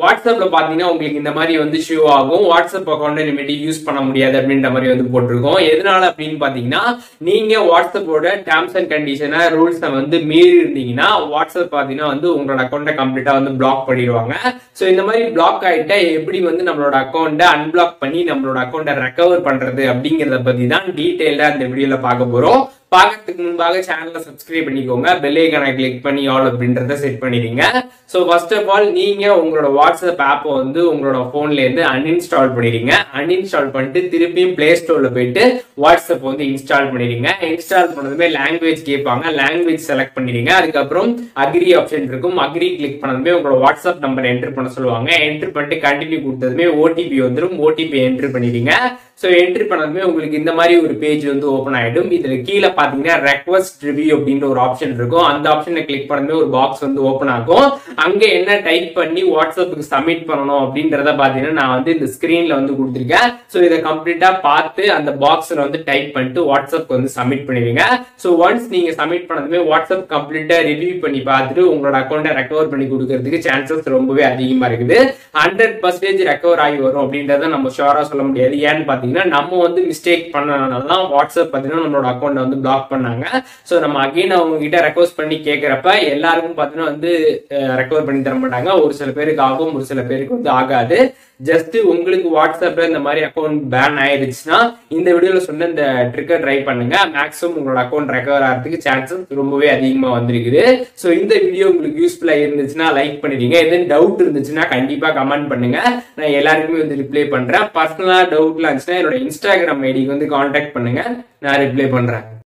வாட்ஸ்அப்ல பாத்தீங்கன்னா உங்களுக்கு இந்த மாதிரி வந்து ஷோ ஆகும். வாட்ஸ்அப் அக்கௌண்ட் இனிமேட்டு யூஸ் பண்ண முடியாது அப்படின்ற மாதிரி வந்து போட்டிருக்கோம். எதனால அப்படின்னு பாத்தீங்கன்னா நீங்க வாட்ஸ்அப்போட டேர்ம்ஸ் அண்ட் கண்டிஷனை ரூல்ஸை வந்து மீறி இருந்தீங்கன்னா வாட்ஸ்அப் பாத்தீங்கன்னா வந்து உங்களோட அக்கௌண்ட்டை கம்ப்ளீட்டா வந்து பிளாக் பண்ணிடுவாங்க. ஸோ இந்த மாதிரி பிளாக் ஆகிட்ட எப்படி வந்து நம்மளோட அக்கௌண்ட்டை அன்பிளாக் பண்ணி நம்மளோட அக்கௌண்ட்டை ரெக்கவர் பண்றது அப்படிங்கிறத பத்தி தான் டீட்டெயிலா இந்த வீடியோல பார்க்க போறோம். பார்க்கறதுக்கு முன்பாக சேனலை சப்ஸ்கிரைப் பண்ணிக்கோங்க, பெல் ஐகானை கிளிக் பண்ணி ஆல் அப்படின்றத செட் பண்ணிடுங்க. ஸோ ஃபர்ஸ்ட் ஆஃப் ஆல் நீங்க உங்களோட வாட்ஸ்அப் ஆப்பை வந்து உங்களோட போன்ல இருந்து அன்இன்ஸ்டால் பண்ணிடுங்க. அன்இன்ஸ்டால் பண்ணிட்டு திருப்பியும் பிளே ஸ்டோர்ல போயிட்டு வாட்ஸ்அப் வந்து இன்ஸ்டால் பண்ணிடுங்க. இன்ஸ்டால் பண்ணதுமே லாங்குவேஜ் கேட்பாங்க, லாங்குவேஜ் செலக்ட் பண்ணிடுங்க. அதுக்கப்புறம் அக்ரி ஆப்ஷன் இருக்கும், அக்ரி கிளிக் பண்ணதுமே உங்களோட வாட்ஸ்அப் நம்பர் என்டர் பண்ண சொல்லுவாங்க. என்டர் பண்ணிட்டு கண்டினியூ கொடுத்ததுமே ஓடிபி வந்துடும், ஓடிபி என்டர் பண்ணிடுங்க. ஸோ என்ட்ரி பண்ணதுமே உங்களுக்கு இந்த மாதிரி ஒரு பேஜ் வந்து ஓப்பன் ஆகிடும். இதில் கீழே பார்த்தீங்கன்னா ரெக்வஸ்ட் ரிவ்யூ அப்படின்ற ஒரு ஆப்ஷன் இருக்கும். அந்த ஆப்ஷனை கிளிக் பண்ணதுமே ஒரு பாக்ஸ் வந்து ஓப்பன் ஆகும். அங்கே என்ன டைப் பண்ணி வாட்ஸ்அப்புக்கு சப்மிட் பண்ணணும் அப்படின்றத பார்த்தீங்கன்னா நான் வந்து இந்த ஸ்க்ரீனில் வந்து கொடுத்துருக்கேன். ஸோ இதை கம்ப்ளீட்டாக பார்த்து அந்த பாக்ஸில் வந்து டைப் பண்ணிட்டு வாட்ஸ்அப்புக்கு வந்து சப்மிட் பண்ணிடுவீங்க. ஸோ ஒன்ஸ் நீங்கள் சப்மிட் பண்ணதுமே வாட்ஸ்அப் கம்ப்ளீட்டாக ரிவ்யூ பண்ணி பார்த்துட்டு உங்களோட அக்கௌண்ட்டை ரெக்கவர் பண்ணி கொடுக்கறதுக்கு சான்சஸ் ரொம்பவே அதிகமாக இருக்குது. 100% ரெக்கவர் ஆகி வரும் அப்படின்றத நம்ம ஷோராக சொல்ல முடியாது. ஏன்னு பார்த்தீங்கன்னா நம்ம வந்து மிஸ்டேக் பண்ணனாலதான் வாட்ஸ்அப் பார்த்தீங்கன்னா நம்மளோட அக்கௌண்ட் வந்து பிளாக் பண்ணாங்க. சோ நம்ம அகைன் அவங்க கிட்ட ரெக்வஸ்ட் பண்ணி கேட்கறப்ப எல்லாருக்கும் பார்த்தீங்கன்னா வந்து ரெக்கவர் பண்ணி தர மாட்டாங்க. ஒரு சில பேருக்கு ஆகும், ஒரு சில பேருக்கு வந்து ஆகாது. ஜஸ்ட் உங்களுக்கு வாட்ஸ்அப்ல இந்த மாதிரி அக்கௌண்ட் பேன் ஆயிடுச்சுன்னா இந்த வீடியோல சொன்ன இந்த ட்ரிக்கை ட்ரை பண்ணுங்க. மேக்ஸிமம் உங்களோட அக்கௌண்ட் ரெக்கவர் ஆகிறதுக்கு சான்சஸ் ரொம்பவே அதிகமா வந்திருக்குது. ஸோ இந்த வீடியோ உங்களுக்கு யூஸ்ஃபுல்லா இருந்துச்சுன்னா லைக் பண்ணிடுங்க. எதுவும் டவுட் இருந்துச்சுன்னா கண்டிப்பா கமெண்ட் பண்ணுங்க, நான் எல்லாருக்குமே வந்து ரிப்ளை பண்றேன். பர்சனலா டவுட்லாம் இருந்துச்சுன்னா என்னோட இன்ஸ்டாகிராம் ஐடிக்கு வந்து கான்டாக்ட் பண்ணுங்க, நான் ரிப்ளை பண்றேன்.